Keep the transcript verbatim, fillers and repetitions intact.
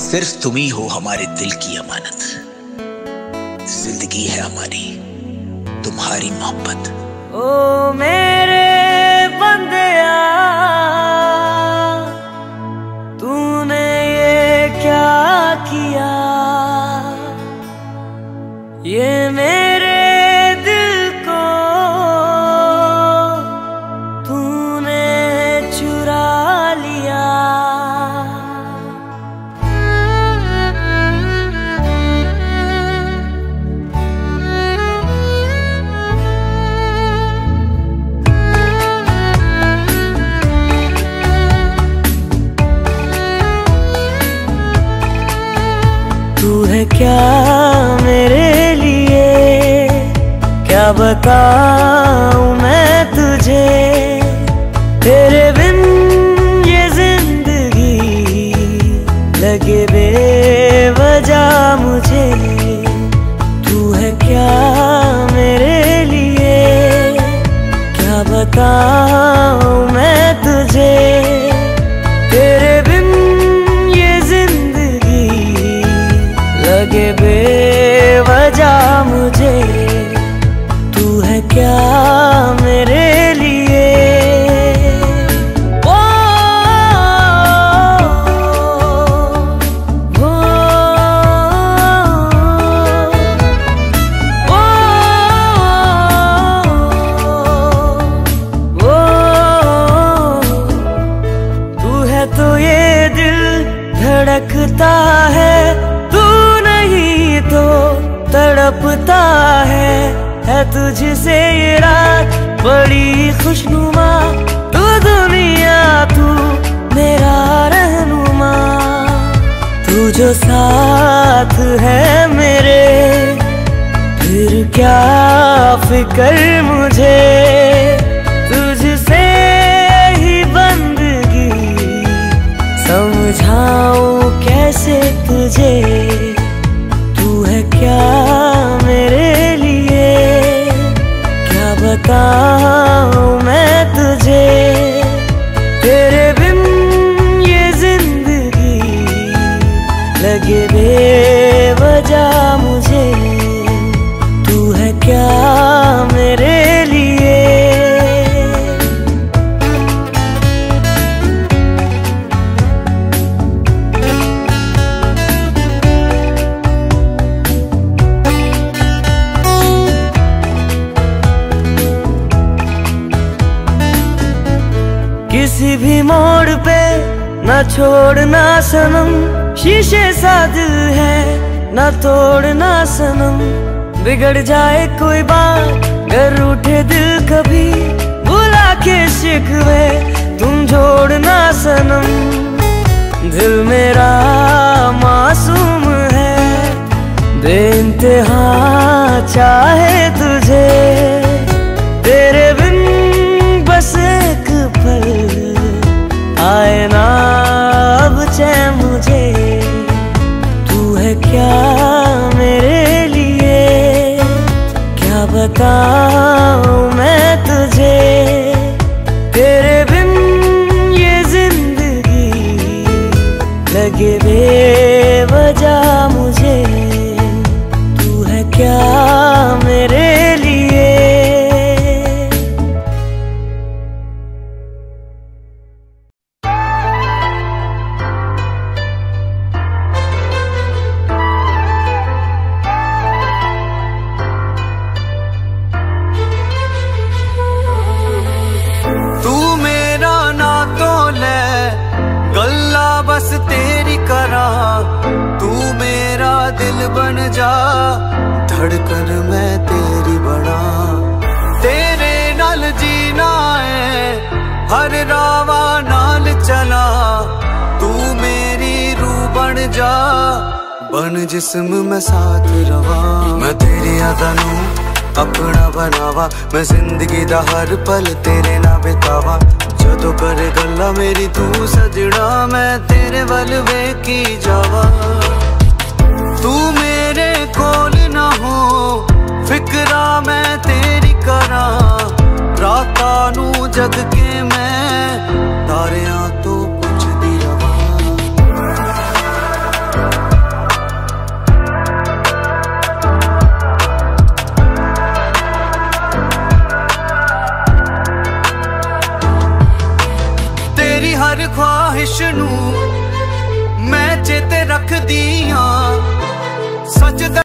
सिर्फ तुम ही हो हमारे दिल की अमानत। जिंदगी है हमारी तुम्हारी मोहब्बत। ओ मेरे बंदिया तूने ये क्या किया, ये मेरे दिल को तूने चुरा लिया। तू है क्या मेरे लिए, क्या बताऊं मैं तुझे, तेरे बिन ये जिंदगी लगे बेवजह मुझे। तू है क्या मेरे लिए, क्या बताऊं मैं तुझे, तेरे बिन लगे बेवजह मुझे। तू है क्या मेरे लिए, ओ, ओ, ओ, ओ, ओ, तू है तो ये दिल धड़कता है, तड़पता है। है तुझसे ये रात बड़ी खुशनुमा, तू दुनिया तू मेरा रहनुमा। तू जो साथ है मेरे फिर क्या फिकर मुझे, तुझसे ही बंदगी समझाऊं कैसे तुझे। तू है क्या मेरे लिए, क्या बताऊं मैं तुझे, तेरे बिन ये जिंदगी लगे बेवजह मुझे। तू है क्या मेरे लिए, किसी भी मोड़ पे न छोड़ना सनम, शीशे सा दिल है न तोड़ना सनम। बिगड़ जाए कोई बात गर उठे दिल कभी, बुला के शिकवे तुम जोड़ना सनम। दिल मेरा मासूम है बेइंतहा चाहे तुझे, तेरे बिन बस एक पल आए ना अब चैन मुझे। तू है क्या मेरे लिए, क्या बताऊं मैं तुझे, तेरे बिन ये जिंदगी लगे बेवजह मुझे। तू है क्या मेरे लिए। बन जा धड़कन मैं तेरी बना, तेरे नाल जीना है हर रावा नाल चला। तू मेरी रूह बन जा बन जिस्म में साथ रवा। मैं तेरी अदा नू अपना बनावा, मैं जिंदगी दा हर पल तेरे ना बितावा। जदों करे गल्ला मेरी तू सजना, मैं तेरे वल वेखी जावा। तू मेरे कोल ना हो फिकरा मैं तेरी करा, रातां नू जग के मैं तारियां तो पुछदी रवां। नू मैं चेते रख दिया सच।